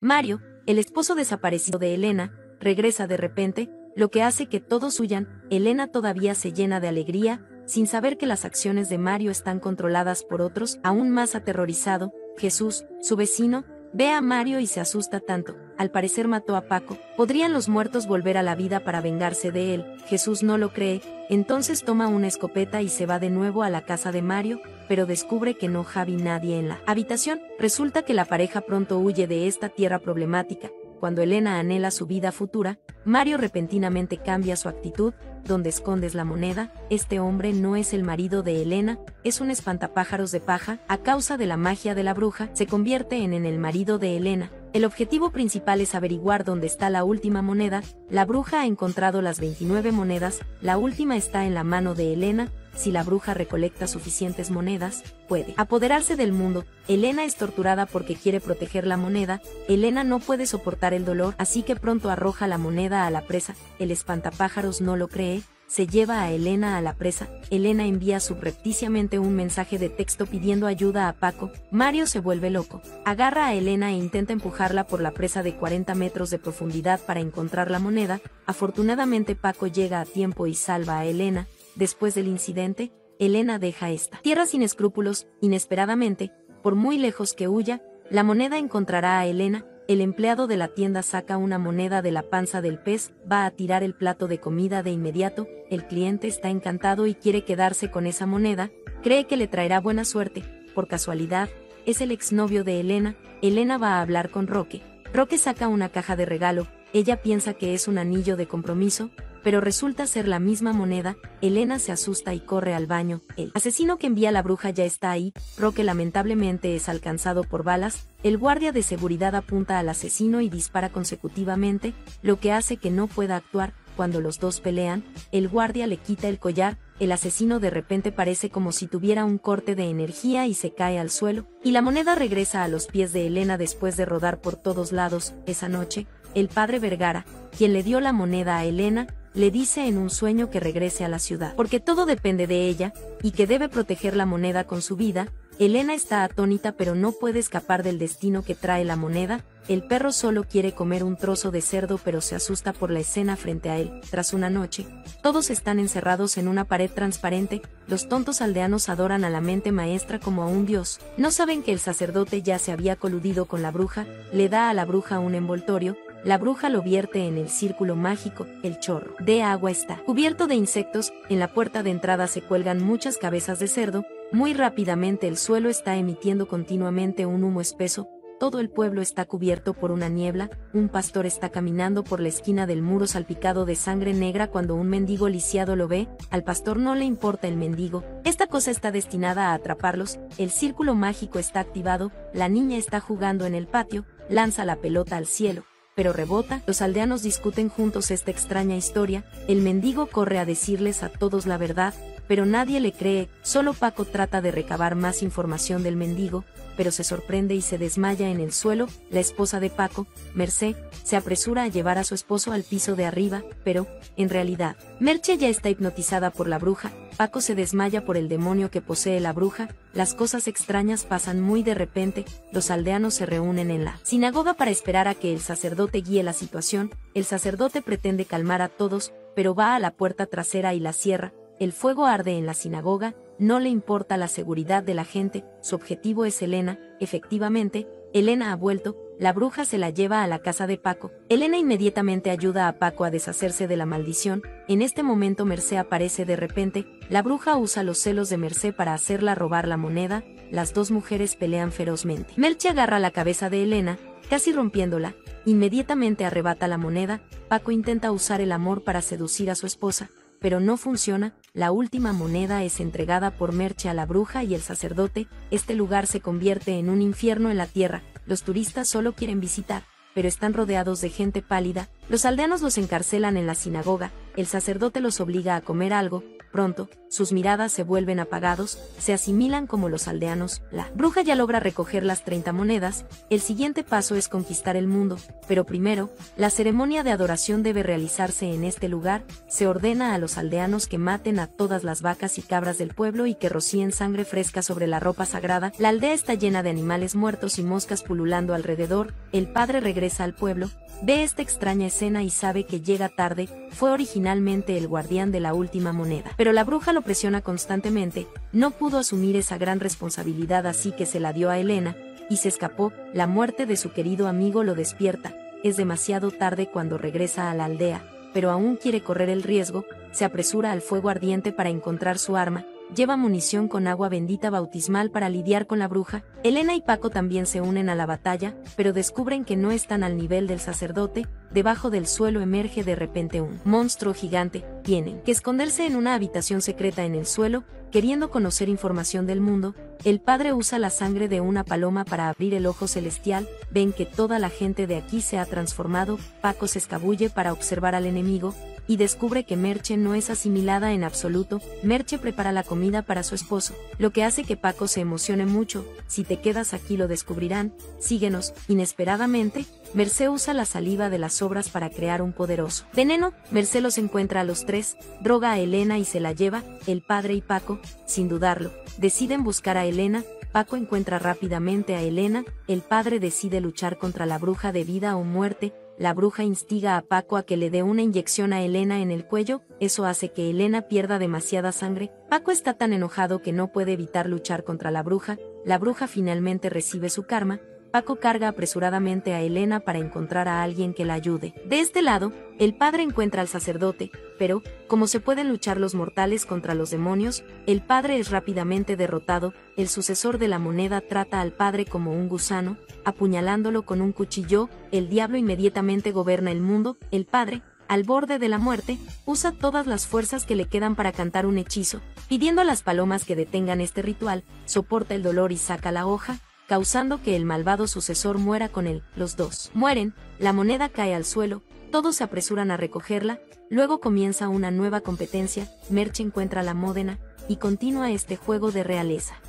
Mario, el esposo desaparecido de Elena, regresa de repente, lo que hace que todos huyan. Elena todavía se llena de alegría, sin saber que las acciones de Mario están controladas por otros. Aún más aterrorizado, Jesús, su vecino, ve a Mario y se asusta tanto. Al parecer mató a Paco. ¿Podrían los muertos volver a la vida para vengarse de él? Jesús no lo cree, entonces toma una escopeta y se va de nuevo a la casa de Mario, pero descubre que no había nadie en la habitación. Resulta que la pareja pronto huye de esta tierra problemática. Cuando Elena anhela su vida futura, Mario repentinamente cambia su actitud. ¿Dónde escondes la moneda? Este hombre no es el marido de Elena, es un espantapájaros de paja. A causa de la magia de la bruja, se convierte en el marido de Elena. El objetivo principal es averiguar dónde está la última moneda. La bruja ha encontrado las 29 monedas, la última está en la mano de Elena. Si la bruja recolecta suficientes monedas, puede apoderarse del mundo. Elena es torturada porque quiere proteger la moneda. Elena no puede soportar el dolor, así que pronto arroja la moneda a la presa. El espantapájaros no lo cree, se lleva a Elena a la presa. Elena envía subrepticiamente un mensaje de texto pidiendo ayuda a Paco. Mario se vuelve loco. Agarra a Elena e intenta empujarla por la presa de 40 metros de profundidad para encontrar la moneda. Afortunadamente Paco llega a tiempo y salva a Elena. Después del incidente, Elena deja esta tierra sin escrúpulos. Inesperadamente, por muy lejos que huya, la moneda encontrará a Elena. El empleado de la tienda saca una moneda de la panza del pez, va a tirar el plato de comida de inmediato. El cliente está encantado y quiere quedarse con esa moneda, cree que le traerá buena suerte. Por casualidad, es el exnovio de Elena. Elena va a hablar con Roque. Roque saca una caja de regalo, ella piensa que es un anillo de compromiso, pero resulta ser la misma moneda. Elena se asusta y corre al baño. El asesino que envía la bruja ya está ahí. Roque lamentablemente es alcanzado por balas. El guardia de seguridad apunta al asesino y dispara consecutivamente, lo que hace que no pueda actuar. Cuando los dos pelean, el guardia le quita el collar. El asesino de repente parece como si tuviera un corte de energía y se cae al suelo. Y la moneda regresa a los pies de Elena después de rodar por todos lados. Esa noche, el padre Vergara, quien le dio la moneda a Elena, le dice en un sueño que regrese a la ciudad, porque todo depende de ella, y que debe proteger la moneda con su vida. Elena está atónita pero no puede escapar del destino que trae la moneda. El perro solo quiere comer un trozo de cerdo pero se asusta por la escena frente a él. Tras una noche, todos están encerrados en una pared transparente. Los tontos aldeanos adoran a la mente maestra como a un dios. No saben que el sacerdote ya se había coludido con la bruja, le da a la bruja un envoltorio. La bruja lo vierte en el círculo mágico. El chorro de agua está cubierto de insectos. En la puerta de entrada se cuelgan muchas cabezas de cerdo. Muy rápidamente el suelo está emitiendo continuamente un humo espeso. Todo el pueblo está cubierto por una niebla. Un pastor está caminando por la esquina del muro salpicado de sangre negra cuando un mendigo lisiado lo ve. Al pastor no le importa el mendigo. Esta cosa está destinada a atraparlos. El círculo mágico está activado. La niña está jugando en el patio. Lanza la pelota al cielo, pero rebota. Los aldeanos discuten juntos esta extraña historia. El mendigo corre a decirles a todos la verdad, pero nadie le cree. Solo Paco trata de recabar más información del mendigo, pero se sorprende y se desmaya en el suelo. La esposa de Paco, Mercé, se apresura a llevar a su esposo al piso de arriba, pero, en realidad, Merche ya está hipnotizada por la bruja. Paco se desmaya por el demonio que posee la bruja. Las cosas extrañas pasan muy de repente. Los aldeanos se reúnen en la sinagoga para esperar a que el sacerdote guíe la situación. El sacerdote pretende calmar a todos, pero va a la puerta trasera y la cierra. El fuego arde en la sinagoga, no le importa la seguridad de la gente. Su objetivo es Elena. Efectivamente, Elena ha vuelto. La bruja se la lleva a la casa de Paco. Elena inmediatamente ayuda a Paco a deshacerse de la maldición. En este momento Mercé aparece de repente. La bruja usa los celos de Mercé para hacerla robar la moneda. Las dos mujeres pelean ferozmente. Merche agarra la cabeza de Elena, casi rompiéndola. Inmediatamente arrebata la moneda. Paco intenta usar el amor para seducir a su esposa, pero no funciona. La última moneda es entregada por Merche a la bruja y el sacerdote. Este lugar se convierte en un infierno en la tierra. Los turistas solo quieren visitar, pero están rodeados de gente pálida. Los aldeanos los encarcelan en la sinagoga. El sacerdote los obliga a comer algo, Pronto, sus miradas se vuelven apagados, se asimilan como los aldeanos. La bruja ya logra recoger las 30 monedas, el siguiente paso es conquistar el mundo, pero primero, la ceremonia de adoración debe realizarse en este lugar. Se ordena a los aldeanos que maten a todas las vacas y cabras del pueblo y que rocíen sangre fresca sobre la ropa sagrada. La aldea está llena de animales muertos y moscas pululando alrededor. El padre regresa al pueblo, ve esta extraña escena y sabe que llega tarde. Fue originalmente el guardián de la última moneda, pero la bruja lo presiona constantemente. No pudo asumir esa gran responsabilidad, así que se la dio a Elena, y se escapó. La muerte de su querido amigo lo despierta. Es demasiado tarde cuando regresa a la aldea, pero aún quiere correr el riesgo. Se apresura al fuego ardiente para encontrar su arma. Lleva munición con agua bendita bautismal para lidiar con la bruja. Elena y Paco también se unen a la batalla, pero descubren que no están al nivel del sacerdote. Debajo del suelo emerge de repente un monstruo gigante. Tienen que esconderse en una habitación secreta en el suelo. Queriendo conocer información del mundo, el padre usa la sangre de una paloma para abrir el ojo celestial. Ven que toda la gente de aquí se ha transformado. Paco se escabulle para observar al enemigo y descubre que Merche no es asimilada en absoluto. Merche prepara la comida para su esposo, lo que hace que Paco se emocione mucho. Si te quedas aquí lo descubrirán, síguenos. Inesperadamente, Mercé usa la saliva de las sobras para crear un poderoso veneno. Mercé los encuentra a los tres, droga a Elena y se la lleva. El padre y Paco, sin dudarlo, deciden buscar a Elena. Paco encuentra rápidamente a Elena. El padre decide luchar contra la bruja de vida o muerte. La bruja instiga a Paco a que le dé una inyección a Elena en el cuello. Eso hace que Elena pierda demasiada sangre. Paco está tan enojado que no puede evitar luchar contra la bruja. La bruja finalmente recibe su karma. Paco carga apresuradamente a Elena para encontrar a alguien que la ayude. De este lado, el padre encuentra al sacerdote, pero, como se pueden luchar los mortales contra los demonios, el padre es rápidamente derrotado. El sucesor de la moneda trata al padre como un gusano, apuñalándolo con un cuchillo. El diablo inmediatamente gobierna el mundo. El padre, al borde de la muerte, usa todas las fuerzas que le quedan para cantar un hechizo, pidiendo a las palomas que detengan este ritual. Soporta el dolor y saca la hoja, causando que el malvado sucesor muera con él. Los dos mueren, la moneda cae al suelo, todos se apresuran a recogerla. Luego comienza una nueva competencia. Merche encuentra la módena y continúa este juego de realeza.